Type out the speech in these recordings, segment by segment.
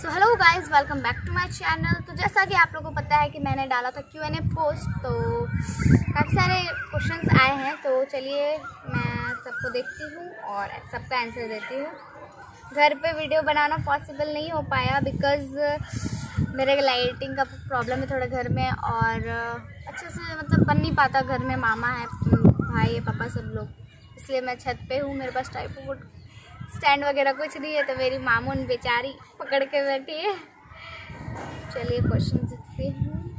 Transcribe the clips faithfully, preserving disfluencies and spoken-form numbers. So hello guys, welcome back to my channel. तो जैसा कि आप लोगों को पता है कि मैंने डाला था क्यू एन ए पोस्ट, तो काफ़ी सारे क्वेश्चंस आए हैं। तो चलिए मैं सबको देखती हूँ और सबका आंसर देती हूँ। घर पे वीडियो बनाना पॉसिबल नहीं हो पाया बिकॉज मेरे लाइटिंग का प्रॉब्लम है थोड़ा घर में, और अच्छे से मतलब बन नहीं पाता। घर में मामा है, भाई, पापा, सब लोग, इसलिए मैं छत पे हूँ। मेरे पास ट्राइपॉड स्टैंड वगैरह कुछ नहीं है, तो मेरी मामून बेचारी पकड़ के बैठी है। चलिए क्वेश्चन देखते हैं।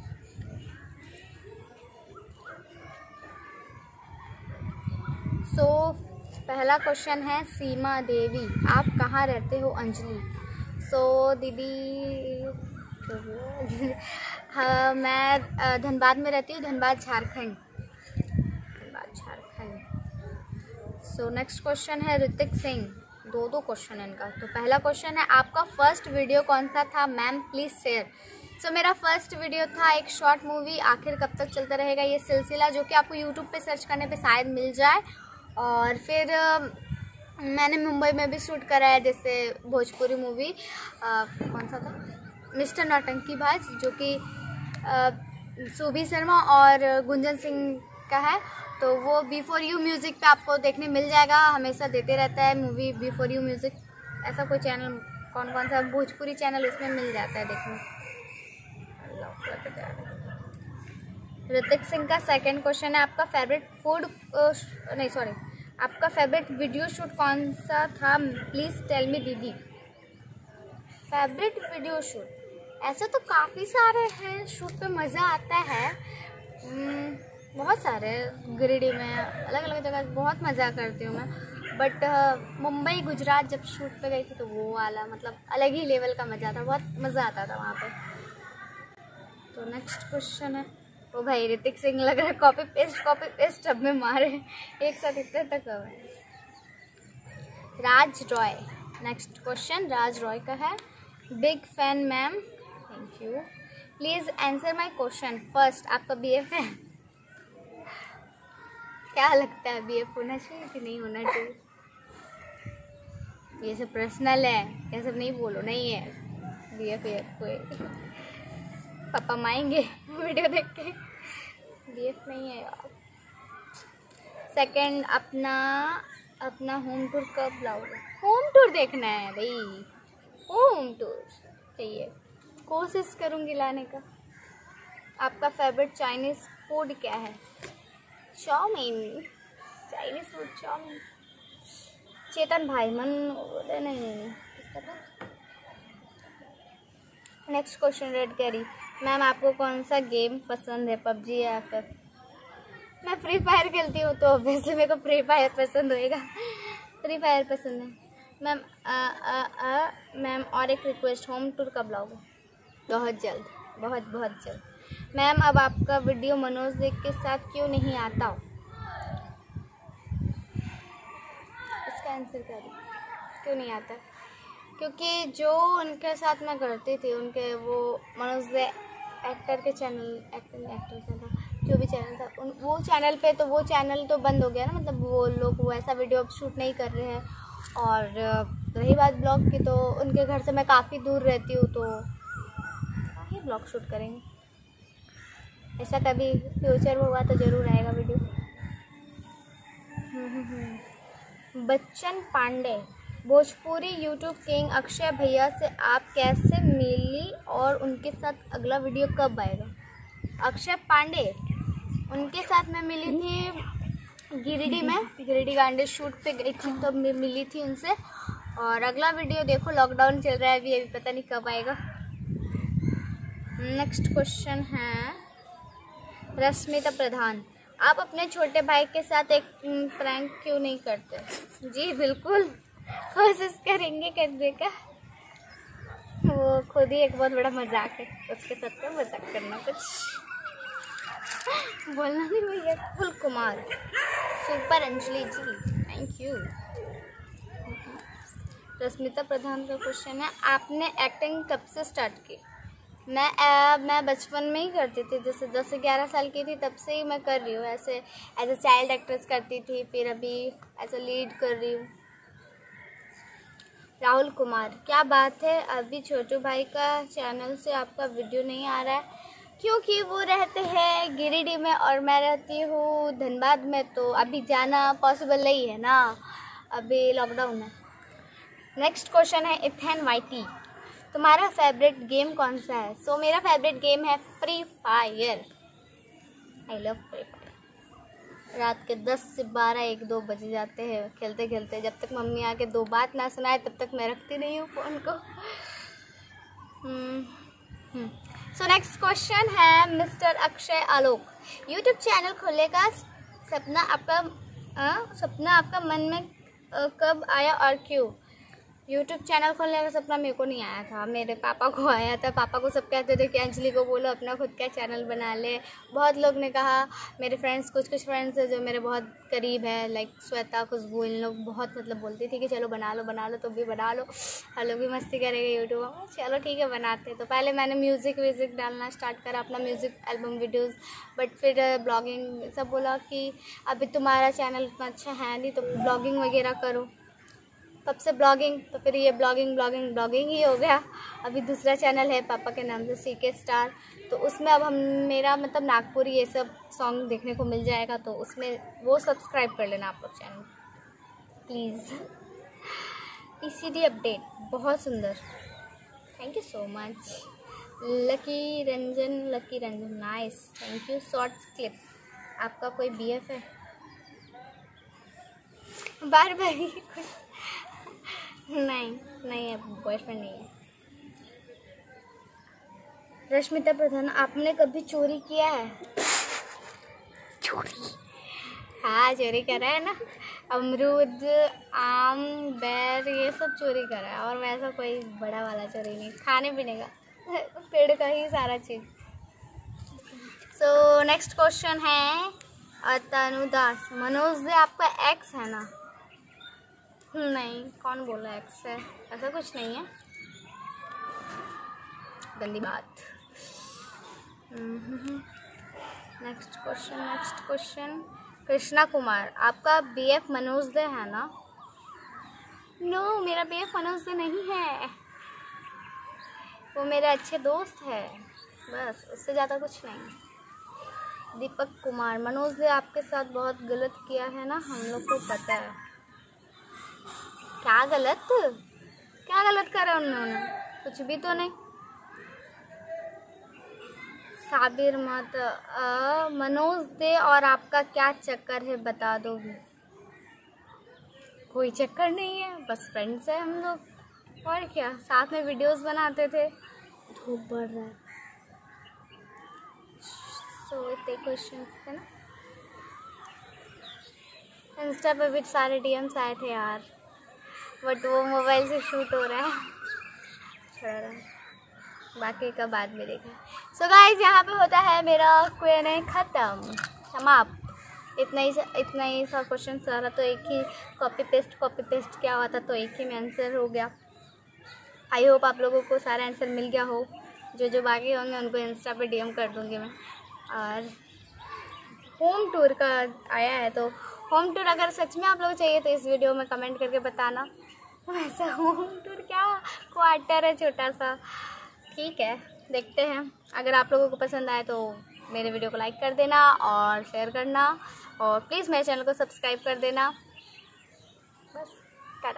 सो so, पहला क्वेश्चन है सीमा देवी, आप कहाँ रहते हो अंजलि? सो so, दीदी हाँ, मैं धनबाद में रहती हूँ, Dhanbad Jharkhand Dhanbad Jharkhand so next question है ऋतिक सिंह। दो दो क्वेश्चन है इनका। तो पहला क्वेश्चन है, आपका फर्स्ट वीडियो कौन सा था ma'am, please share? So so, मेरा फर्स्ट वीडियो था एक शॉर्ट मूवी आखिर कब तक चलता रहेगा ये सिलसिला, जो कि आपको यूट्यूब पे सर्च करने पे शायद मिल जाए। और फिर मैंने मुंबई में भी शूट कराया, जैसे भोजपुरी मूवी कौन सा था, मिस्टर नौटंकीबाज, जो कि सुभी शर्मा और गुंजन सिंह का है। तो वो बिफोर यू म्यूज़िक पे आपको देखने मिल जाएगा, हमेशा देते रहता है मूवी बिफोर यू म्यूज़िक। ऐसा कोई चैनल, कौन कौन सा भोजपुरी चैनल, उसमें मिल जाता है देखने। ऋतिक सिंह का सेकंड क्वेश्चन है, आपका फेवरेट फूड नहीं सॉरी आपका फेवरेट वीडियो शूट कौन सा था, प्लीज़ टेल मी दीदी? फेवरेट वीडियो शूट ऐसे तो काफ़ी सारे हैं, शूट पे मज़ा आता है। hmm, बहुत सारे, गिरिडीह में, अलग अलग जगह बहुत मज़ा करती हूँ मैं। बट uh, मुंबई गुजरात जब शूट पे गई थी तो वो वाला मतलब अलग ही लेवल का मज़ा था, बहुत मज़ा आता था वहाँ पे। तो नेक्स्ट क्वेश्चन है, ओ भाई ऋतिक सिंह लग रहा है कॉपी पेस्ट कॉपी पेस्ट सब में मारे एक साथ इतने तक है। राज रॉय, नेक्स्ट क्वेश्चन राज रॉय का है। Big fan ma'am, thank you, please answer my question first, आपका बी एफ है? क्या लगता है, बी एफ होना चाहिए कि नहीं होना चाहिए? ये सब पर्सनल है, ये सब नहीं बोलो, नहीं है बी एफ कोई, पापा माएंगे वीडियो देख के। बी एफ नहीं है यार। सेकंड, अपना अपना होम टूर कब लाओगे? होम टूर देखना है भाई, होम टूर चाहिए, कोशिश करूँगी लाने का। आपका फेवरेट चाइनीज़ फूड क्या है? Chowmein, Chinese food chowmein. Chetan भाई मन बोले नहीं। Next question red carry ma'am, आपको कौन सा गेम पसंद है, पबजी या एफ एफ? मैं फ्री फायर खेलती हूँ, तो ऑब्वियसली मेरे को फ्री फायर पसंद होएगा। फ्री फायर पसंद है मैम। मैम और एक रिक्वेस्ट, होम टूर कब लाओगे? बहुत जल्द, बहुत बहुत जल्द मैम। अब आपका वीडियो मनोज दे के साथ क्यों नहीं आता हो? इसका आंसर क्या है, क्यों नहीं आता? क्योंकि जो उनके साथ मैं करती थी, उनके वो मनोज दे एक्टर के चैनल, एक्टर एक्टर चैनल जो भी चैनल था उन वो चैनल पे, तो वो चैनल तो बंद हो गया ना, मतलब वो लोग वो ऐसा वीडियो अब शूट नहीं कर रहे हैं। और रही बात ब्लॉग की, तो उनके घर से मैं काफ़ी दूर रहती हूँ, तो काफ़ी ब्लॉग शूट करेंगे। ऐसा कभी फ्यूचर में हुआ तो ज़रूर आएगा video. Bachchan Pandey, Bhojpuri YouTube king Akshay भैया से आप कैसे मिली और उनके साथ अगला वीडियो कब आएगा? अक्षय पांडे, उनके साथ मैं मिली थी गिरिडीह में, गिरिडीह गांडे शूट पे गई थी, तब मैं मिली थी उनसे। और अगला वीडियो देखो, लॉकडाउन चल रहा है अभी, अभी पता नहीं कब आएगा। नेक्स्ट क्वेश्चन है रश्मिता प्रधान, आप अपने छोटे भाई के साथ एक प्रैंक क्यों नहीं करते? जी बिल्कुल, कोशिश करेंगे करने का। वो खुद ही एक बहुत बड़ा मजाक है, उसके साथ क्या मजाक करना, कुछ बोलना नहीं भैया। कुल Kumar super Anjali ji, thank you. Rashmita Pradhan का क्वेश्चन है, आपने एक्टिंग कब से स्टार्ट की? मैं आ, मैं बचपन में ही करती थी, जैसे दस ग्यारह साल की थी तब से ही मैं कर रही हूँ। ऐसे एज ए चाइल्ड एक्ट्रेस करती थी, फिर अभी एज ए लीड कर रही हूँ। राहुल कुमार, क्या बात है अभी छोटू भाई का चैनल से आपका वीडियो नहीं आ रहा है? क्योंकि वो रहते हैं गिरिडीह में और मैं रहती हूँ धनबाद में, तो अभी जाना पॉसिबल नहीं है ना, अभी लॉकडाउन है। नेक्स्ट क्वेश्चन है इथेन माइटी, तुम्हारा फेवरेट गेम कौन सा है? सो so, मेरा फेवरेट गेम है free fire. I love free fire. रात के दस से बारह एक दो बजे जाते हैं खेलते खेलते, जब तक मम्मी आके दो बात ना सुनाए तब तक मैं रखती नहीं हूँ फ़ोन को। सो नेक्स्ट क्वेश्चन है mister Akshay Alok, YouTube channel खोलने का सपना आपका आ, सपना आपका मन में आ, कब आया और क्यों? यूट्यूब चैनल खोलने का सपना मेरे को नहीं आया था, मेरे पापा को आया था। पापा को सब कहते थे कि अंजलि को बोलो अपना खुद का चैनल बना ले। बहुत लोग ने कहा, मेरे फ्रेंड्स, कुछ कुछ फ्रेंड्स हैं जो मेरे बहुत करीब है, लाइक श्वेता, खुशबू, इन लोग बहुत मतलब बोलती थी कि चलो बना लो बना लो, तो भी बना लो, हम लोग भी मस्ती करेंगे यूट्यूब में, चलो ठीक है बनाते। तो पहले मैंने म्यूज़िक व्यूज़िक डालना स्टार्ट करा अपना, म्यूज़िक एल्बम वीडियोज़, बट फिर ब्लॉगिंग सब बोला कि अभी तुम्हारा चैनल इतना अच्छा है नहीं तो ब्लॉगिंग वगैरह करो, तब से ब्लॉगिंग, तो फिर ये ब्लॉगिंग ब्लॉगिंग ब्लॉगिंग ही हो गया। अभी दूसरा चैनल है पापा के नाम से सी के स्टार, तो उसमें अब हम मेरा मतलब नागपुरी ये सब सॉन्ग देखने को मिल जाएगा, तो उसमें वो सब्सक्राइब कर लेना आप लोग चैनल प्लीज़। पीसीडी अपडेट बहुत सुंदर, thank you so much. Lucky Ranjan, Lucky Ranjan nice, thank you. Shorts clip, आपका कोई बी एफ है? बार बार ही कुछ नहीं नहीं अब बॉयफ्रेंड नहीं है। रश्मिता प्रधान, आपने कभी चोरी किया है? चोरी, हाँ चोरी करा है ना, अमरूद, आम, बेर, ये सब चोरी करा है, और वैसा कोई बड़ा वाला चोरी नहीं, खाने पीने का पेड़ का ही सारा चीज़। सो नेक्स्ट क्वेश्चन है अतनु दास, मनोज दे आपका एक्स है ना? नहीं, कौन बोला एक्स है, ऐसा कुछ नहीं है, गंदी बात। Next question next question Krishna Kumar, आपका बीएफ मनोज दे है ना? नो no, मेरा बीएफ मनोज दे नहीं है, वो मेरे अच्छे दोस्त है बस, उससे ज़्यादा कुछ नहीं। दीपक कुमार, मनोज दे आपके साथ बहुत गलत किया है ना, हम लोग को पता है। क्या गलत क्या गलत करा उन्होंने, कुछ भी तो नहीं। साबिर मत, आ, मनोज दे और आपका क्या चक्कर है बता दो? कोई चक्कर नहीं है, बस फ्रेंड्स है हम लोग और क्या, साथ में वीडियोस बनाते थे। धूप बढ़ रहा है। सो इतने क्वेश्चन थे ना, इंस्टा पे भी सारे डीएम्स आए थे यार, बट वो मोबाइल से शूट हो रहा है, छोड़ रहा है, बाकी का बाद में देखा। सो गाइस यहाँ पे होता है मेरा क्वेश्चन ख़त्म, समाप्त। इतना ही इतना ही सा क्वेश्चन सारा, तो एक ही कॉपी पेस्ट कॉपी पेस्ट क्या हुआ था, तो एक ही में आंसर हो गया। आई होप आप लोगों को सारा आंसर मिल गया हो, जो जो बाकी होंगे उनको इंस्टा पे डीएम कर दूँगी मैं। और होम टूर का आया है, तो होम टूर अगर सच में आप लोग चाहिए तो इस वीडियो में कमेंट करके बताना। वैसा होम टूर क्या, क्वार्टर है छोटा सा, ठीक है देखते हैं। अगर आप लोगों को पसंद आए तो मेरे वीडियो को लाइक कर देना और शेयर करना, और प्लीज़ मेरे चैनल को सब्सक्राइब कर देना।